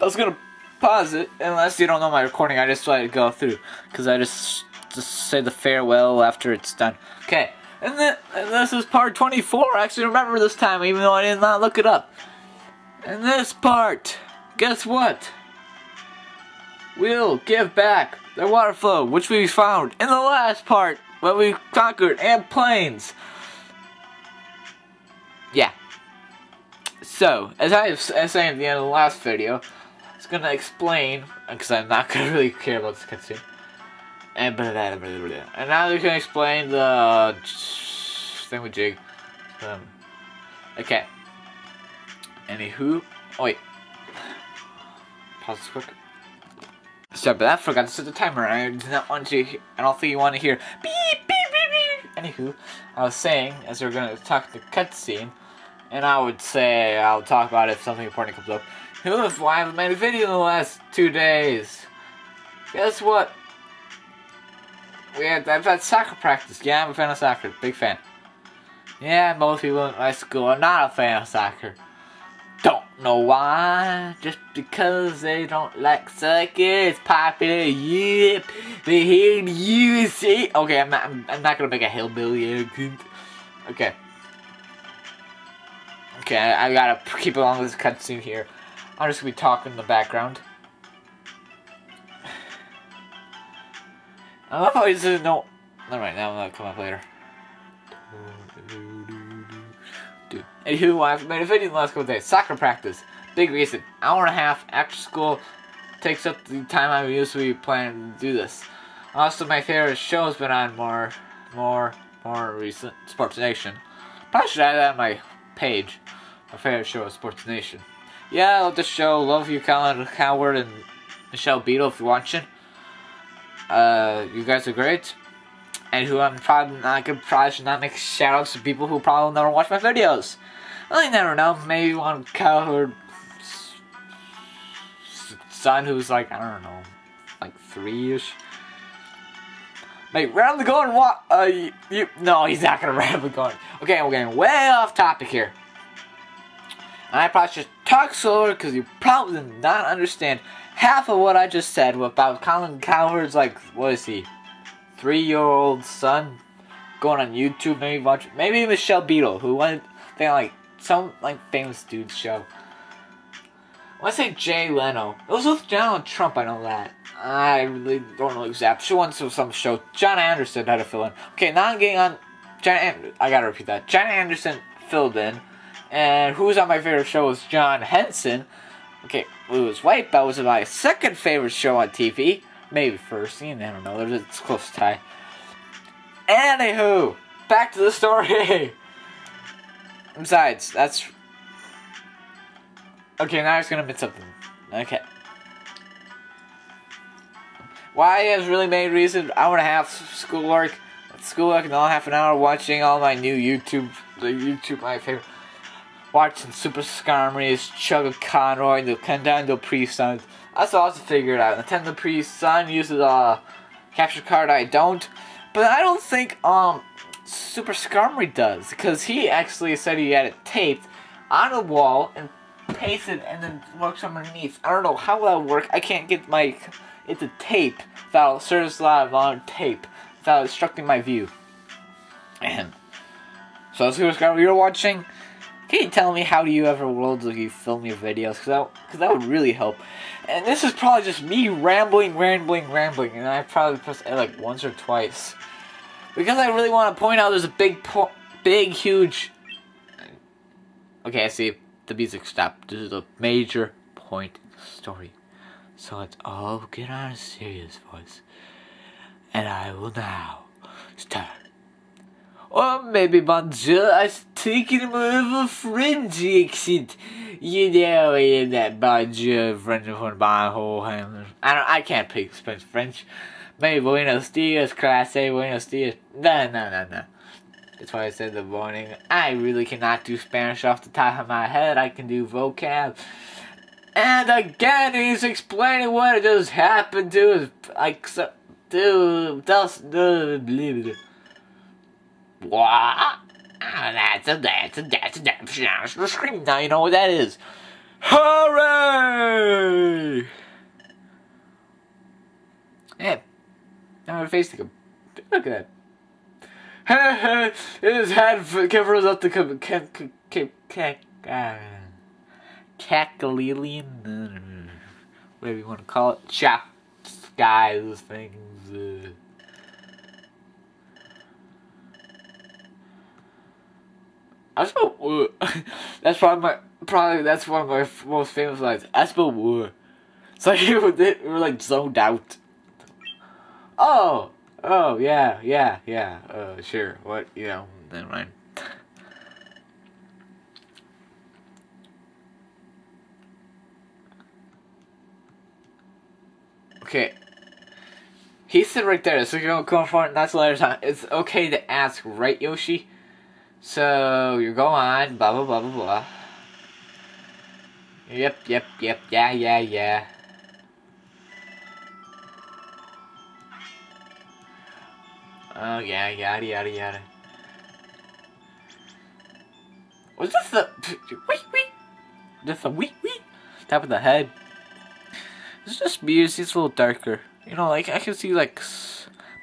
I was gonna pause it, unless you don't know my recording, I just let it go through, because I just say the farewell after it's done. Okay, and this is part 24, I actually remember this time, even though I did not look it up. In this part, guess what? We'll give back their water flow, which we found in the last part, when we conquered Amp Plains. Yeah. So, as I was saying at the end of the last video, I was going to explain, because I'm not going to really care about this cutscene. And now they're going to explain the thing with Jig. Okay. Anywho. Oh, wait. Pause this quick. Sorry, but I forgot to set the timer. I do not want you. I don't think you want to hear beep, beep, beep, beep. Anywho, I was saying, as we're going to talk the cutscene, and I would say I'll talk about it if something important comes up. Who knows why I haven't made a video in the last 2 days? Guess what? I've had soccer practice. Yeah, I'm a fan of soccer. Big fan. Yeah, most people in my school are not a fan of soccer. Don't know why. Just because they don't like soccer. It's popular in Europe. They're here in the USA. Okay, I'm not gonna make a hillbilly argument. Okay. Okay, I gotta keep along with this cutscene here. I'm just gonna be talking in the background. I love how he doesn't know. Never mind, that'll come up later. Dude. Anywho, I've made a video in the last couple days. Soccer practice. Big reason. Hour and a half after school takes up the time I usually plan to do this. Also, my favorite show has been on more recent. Sports Nation. Probably should add that on my page. My favorite show is Sports Nation. Yeah, I love the show. Love you, Colin Coward and Michelle Beadle, if you're watching. You guys are great. And who I'm probably not gonna make shoutouts to people who probably never watch my videos. Well, you never know. Maybe one Cowherd's son who's like, I don't know, like 3-ish. Mate, randomly going what? No, he's not gonna randomly going. Okay, we're getting way off topic here. And I probably should talk slower because you probably did not understand half of what I just said about Colin Cowherd's, like, what is he? 3-year-old son going on YouTube, maybe watch, maybe Michelle Beadle, who went thing like some like famous dude's show. I want to say Jay Leno. It was with Donald Trump, I know that. I really don't know exactly. She went to some show. John Anderson had to fill in. Okay, now I'm getting on. I gotta repeat that. John Anderson filled in, and who was on my favorite show was John Henson. Okay, Louis White, that was my second favorite show on TV. Maybe first, you never know, there's a close tie. Anywho, back to the story. Besides, that's... Okay, now I was gonna admit something. Okay. Why is really main reason? Hour and a half schoolwork. Schoolwork and all half an hour watching all my new YouTube, my favorite. Watching SuperSkarmory's Chugga Conroy, the NintendoCapriSun. That's what I also figured out. NintendoCapriSun uses a capture card I don't. But I don't think SuperSkarmory does. Because he actually said he had it taped on a wall and pasted and then works underneath. I don't know how that would work. I can't get my... It's a tape that'll service live on tape without obstructing my view. And so SuperSkarmory, you're watching... Can you tell me how do you ever world do you film your videos? Cause that would really help. And this is probably just me rambling, and I probably pressed it like once or twice. Because I really want to point out there's a big, huge... Okay, I see. The music stopped. This is a major point in the story. So let's all get on a serious voice. And I will now start. Or maybe Bonjour, I was taking him over French accent. You know, in that Bonjour, French from my whole hand. I can't pick French. Maybe Buenos Dias, Clase, Buenos Dias. No. That's why I said the morning. I really cannot do Spanish off the top of my head. I can do vocab. And again, he's explaining what just happened to us. Like, so, dude, what? That's a damn scream. Now you know what that is. Hooray! Yeah. Now my face to go. Look at that. His head covers up the cachalelian, whatever you want to call it. Chop skies things. I spell woo. That's probably one of my most famous lines. I spell woo. It's like we're like zoned out. Oh yeah. Sure. What you know? Never mind. Okay. He said right there, so you don't go for it. That's later time. It's okay to ask, right, Yoshi? So, you go on, blah, blah, blah, blah, blah. Yep, yeah. Oh, yeah, yada. Was this the... Wee? Just a wee? Top of the head. It's just me, it's a little darker. You know, like, I can see, like...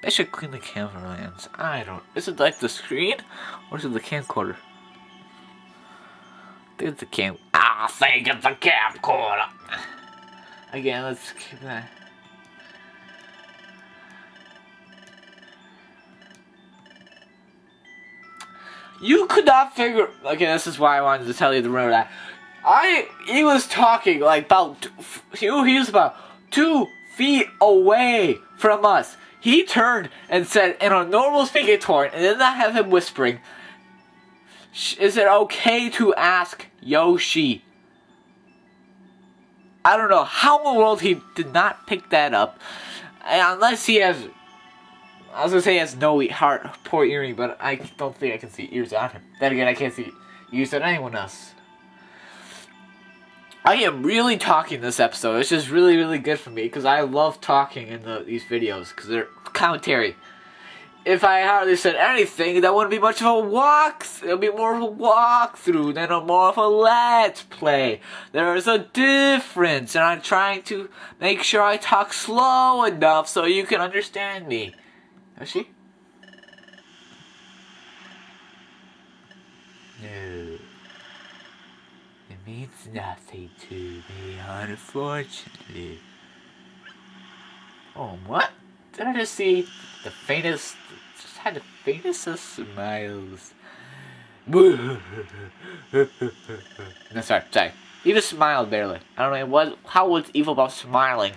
I should clean the camera lens. I don't. Is it like the screen? Or is it the camcorder? I think it's the cam. I think it's the camcorder! Again, let's keep that. You could not figure. Okay, this is why I wanted to tell you to remember that. He was talking like about. He was about 2 feet away from us. He turned and said in a normal speaking tone, and then I have him whispering, is it okay to ask Yoshi? I don't know how in the world he did not pick that up. Unless he has, I was going to say he has no heart, poor earring, but I don't think I can see ears on him. Then again, I can't see ears on anyone else. I am really talking this episode. It's just really, really good for me because I love talking in these videos because they're commentary. If I hardly said anything, that wouldn't be much of a walkthrough. It'll be more of a walkthrough than more of a let's play. There's a difference, and I'm trying to make sure I talk slow enough so you can understand me. Is she? No. It means nothing to me, unfortunately. Oh, what? Did I just see the faintest... Just had the faintest of smiles. No, sorry. He just smiled barely. I don't know what. How was evil about smiling?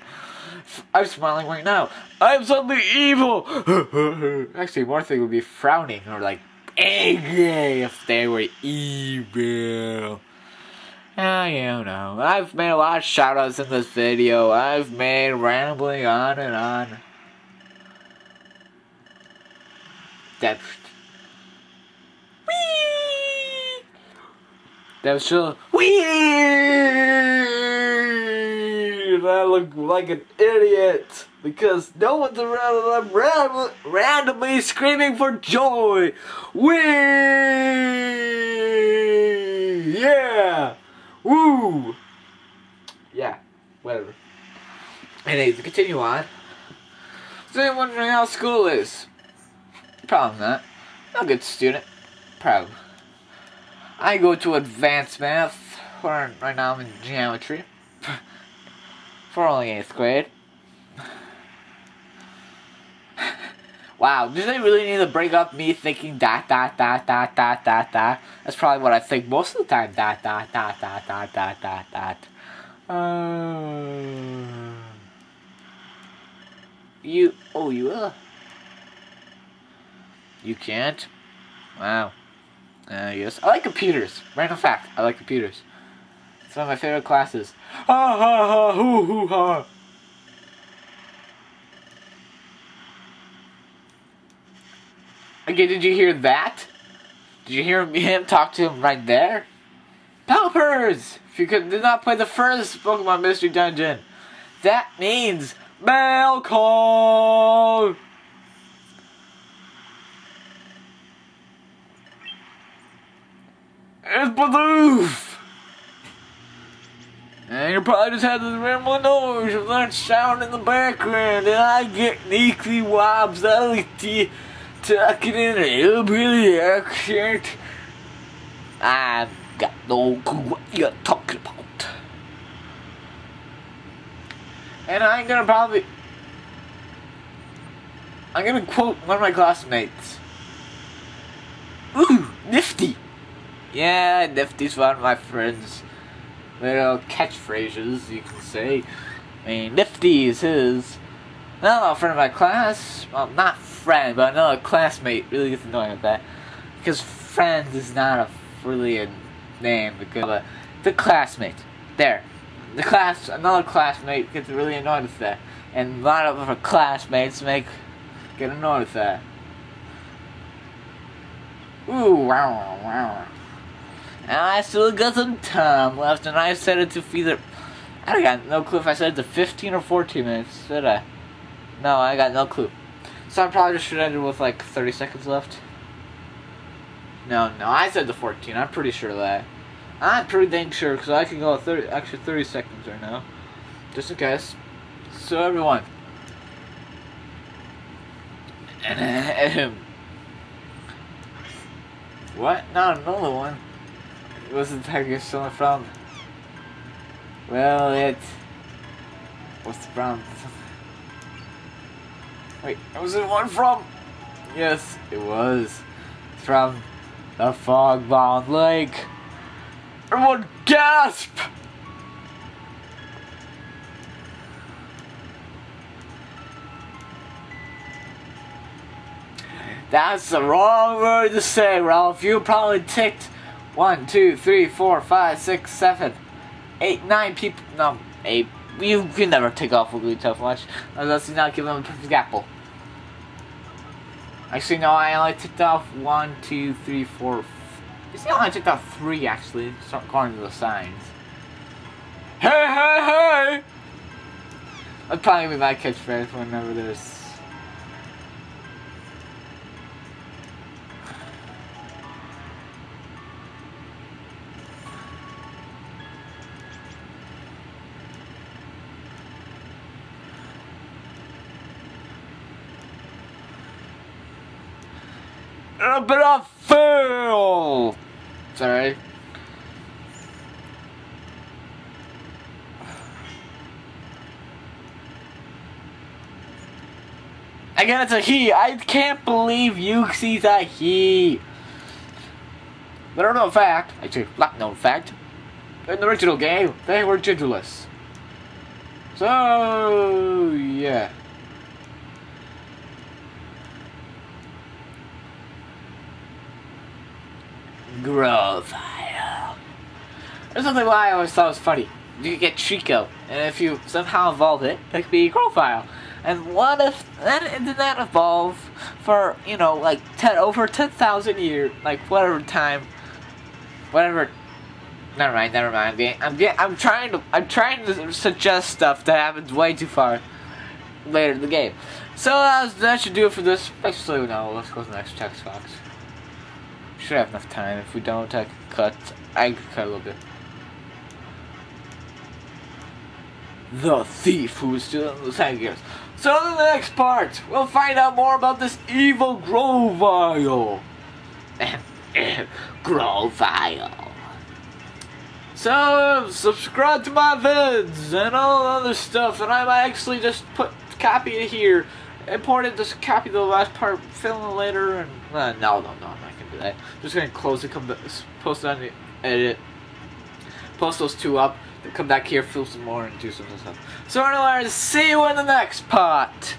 I'm smiling right now. I'm suddenly evil! Actually, one thing would be frowning or like angry if they were evil. You know, I've made a lot of shoutouts in this video. I've made rambling on and on. That's sure. Wee! I look like an idiot because no one's around and I'm randomly screaming for joy. Wee! Yeah! Woo! Yeah, whatever. Anyways, to continue on. Is anyone wondering how school is? Probably not. I'm a good student. Probably. I go to advanced math. Or right now I'm in geometry. For only 8th grade. Wow, do they really need to bring up me thinking ... That's probably what I think most of the time. ... You can't? Wow. Yes. I like computers. Random fact, I like computers. It's one of my favorite classes. Ha ha ha hoo hoo ha. Okay, did you hear that? Did you hear him talk to him right there? Palpers! If you did not play the first Pokemon Mystery Dungeon, that means mail call! It's Bidoof! You probably just had this rambling noise of that sound in the background, and I get neatly wobs out to tucking in a hillbilly accent. I've got no clue what you're talking about. And I ain't gonna probably. I'm gonna quote one of my classmates. Ooh, nifty! Yeah, nifty's one of my friends. Little catchphrases, you can say. I mean, nifty is his. Another friend of my class, well, not friend, but another classmate really gets annoyed at that. Because friend is not a, really a name, because the classmate. There. The class, another classmate gets really annoyed with that. And a lot of her classmates get annoyed with that. Ooh, wow, wow. And I still got some time left, and I said it to either. I got no clue if I said it to 15 or 14 minutes, did I? No, I got no clue. So I probably just should end it with like 30 seconds left. No, I said to 14. I'm pretty sure of that. I'm pretty dang sure, because I can go 30, extra 30 seconds right now. Just in case. So, everyone. What? Not another one. What's the tag you're stealing from? Well, it. What's the problem? Wait, was it one from? Yes, it was. From the Fogbond Lake. Everyone gasp! That's the wrong word to say, Ralph. You probably ticked 1, 2, 3, 4, 5, 6, 7, 8, 9 people. No, 8. You can never take off a really tough much unless you not give them a perfect apple. Actually, no, I only ticked off 1, 2, 3, 4. You see, I only ticked off 3 actually. Start according to the signs. Hey, hey, hey! That'd probably be my catchphrase whenever there's. But I fail. Sorry. Again, it's a he. I can't believe you see that he. Little known fact, actually, not known fact. In the original game, they were genderless. So yeah. Grovyle. There's something why I always thought was funny. You could get Chico, and if you somehow evolve it, it could be Growfile. And what if that did that evolve for, you know, like over 10,000 years, like whatever time, whatever. Never mind. I'm trying to suggest stuff that happens way too far later in the game. So that should do it for this. Actually, no. Let's go to the next text box. Should have enough time. If we don't, I can cut. I can cut a little bit. The thief who was stealing the tag gears. So in the next part, we'll find out more about this evil Grovyle. Grovyle. So subscribe to my vids and all other stuff, and I might actually just put copy it here, import it, just copy the last part, film it later, and no. I'm just gonna close it, come back, post it on the edit, post those two up, then come back here, film some more, and do some of this stuff. So, anyway, see you in the next part!